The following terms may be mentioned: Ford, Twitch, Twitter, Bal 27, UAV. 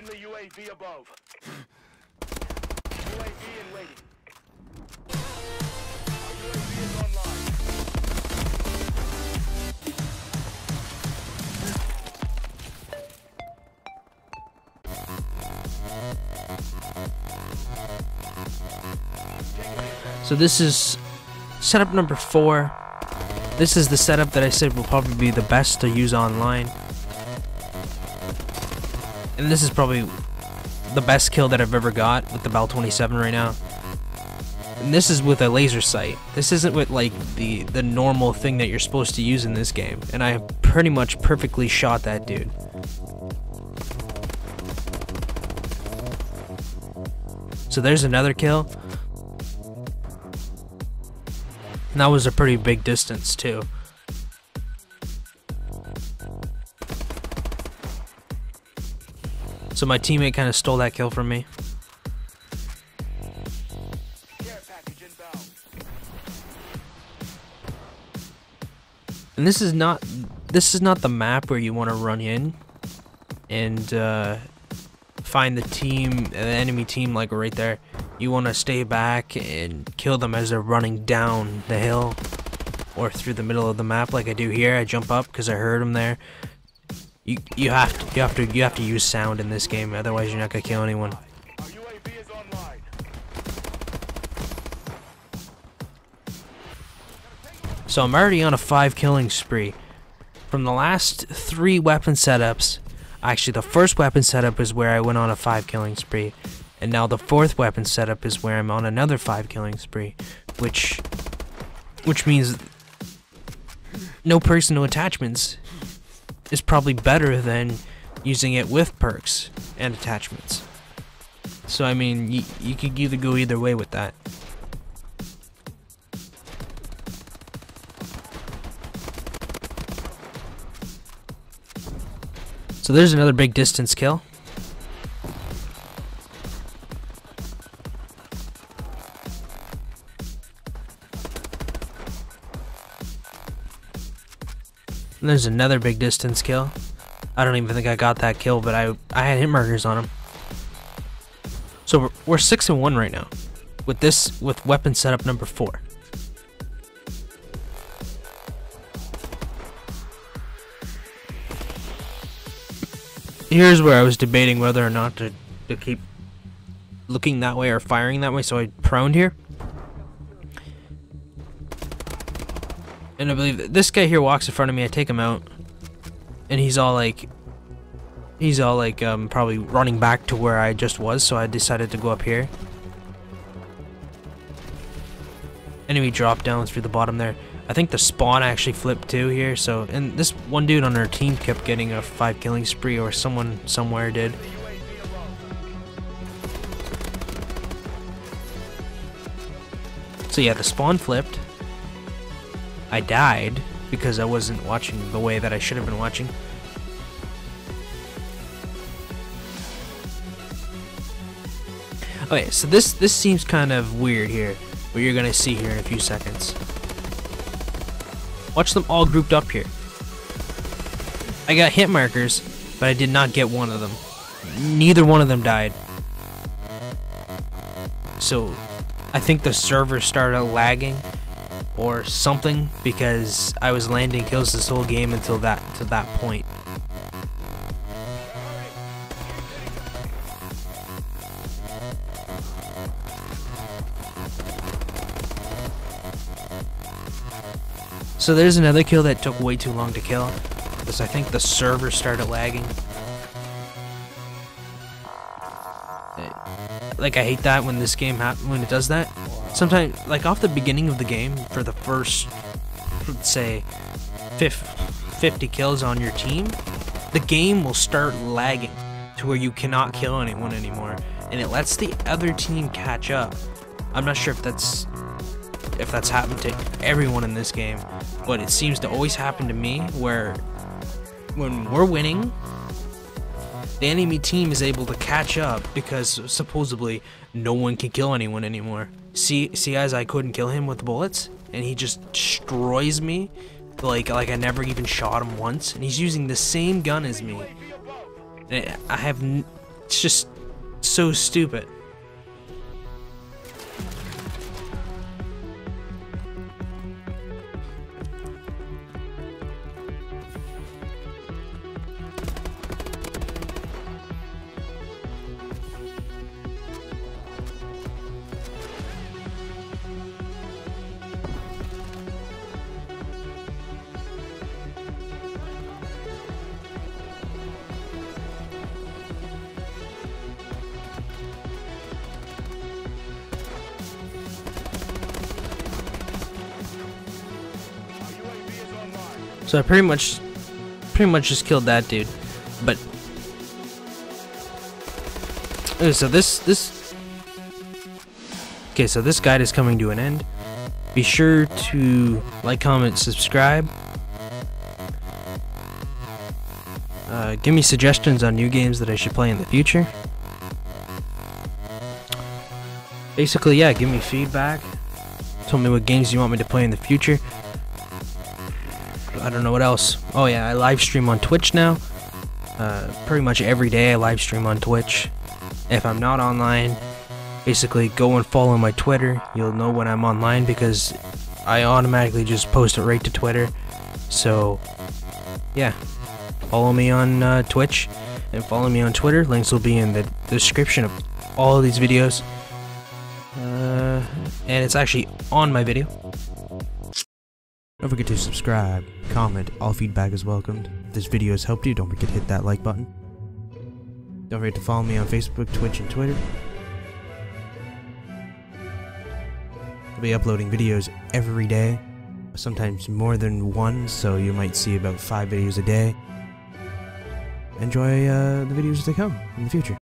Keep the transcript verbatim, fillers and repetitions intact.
Friendly U A V above. U A V in waiting. Our U A V is online. So this is setup number four. This is the setup that I said will probably be the best to use online. And this is probably the best kill that I've ever got with the Bal twenty-seven right now. And this is with a laser sight. This isn't with like the, the normal thing that you're supposed to use in this game. And I pretty much perfectly shot that dude. So there's another kill. And that was a pretty big distance too. So my teammate kind of stole that kill from me. And this is not this is not the map where you want to run in and uh, find the team, the enemy team, like right there. You want to stay back and kill them as they're running down the hill or through the middle of the map, like I do here. I jump up because I heard them there. You you have to you have to you have to use sound in this game, otherwise you're not gonna kill anyone. Our U A V is online. So I'm already on a five killing spree. From the last three weapon setups, actually the first weapon setup is where I went on a five killing spree, and now the fourth weapon setup is where I'm on another five killing spree, which which means no personal attachments is probably better than using it with perks and attachments. So I mean, you, you could either go either way with that. So there's another big distance kill. There's another big distance kill. I don't even think I got that kill, but I I had hit markers on him. So we're, we're six and one right now, with this with weapon setup number four. Here's where I was debating whether or not to to keep looking that way or firing that way. So I proned here. And I believe that this guy here walks in front of me, I take him out, and he's all like, he's all like, um, probably running back to where I just was, so I decided to go up here. Enemy dropped down through the bottom there. I think the spawn actually flipped too here, so, and this one dude on our team kept getting a five killing spree, or someone somewhere did. So yeah, the spawn flipped. I died because I wasn't watching the way that I should have been watching. Okay, so this this seems kind of weird here, but you're gonna see here in a few seconds. Watch them all grouped up here. I got hit markers, but I did not get one of them. Neither one of them died. So I think the server started lagging or something, because I was landing kills this whole game until that to that point. So there's another kill that took way too long to kill, because I think the server started lagging. Like, I hate that when this game happens, when it does that. Sometimes, like off the beginning of the game, for the first, let's say, fifty kills on your team, the game will start lagging to where you cannot kill anyone anymore, and it lets the other team catch up. I'm not sure if that's if that's happened to everyone in this game, but it seems to always happen to me, where when we're winning, the enemy team is able to catch up because supposedly no one can kill anyone anymore. See, see, as I couldn't kill him with bullets, and he just destroys me, like like I never even shot him once, and he's using the same gun as me. And I have, n It's just so stupid. So I pretty much, pretty much just killed that dude, but okay, so this, this, okay, so this guide is coming to an end. Be sure to like, comment, subscribe, uh, give me suggestions on new games that I should play in the future. Basically, yeah, give me feedback, tell me what games you want me to play in the future. I don't know what else. Oh yeah, I live stream on Twitch now. Uh, pretty much every day I live stream on Twitch. If I'm not online, basically go and follow my Twitter. You'll know when I'm online because I automatically just post it right to Twitter. So yeah, follow me on uh, Twitch and follow me on Twitter. Links will be in the description of all of these videos. Uh, and it's actually on my video. Don't forget to subscribe, comment, all feedback is welcomed. If this video has helped you, don't forget to hit that like button. Don't forget to follow me on Facebook, Twitch, and Twitter. I'll be uploading videos every day, sometimes more than one, so you might see about five videos a day. Enjoy uh, the videos to come in the future.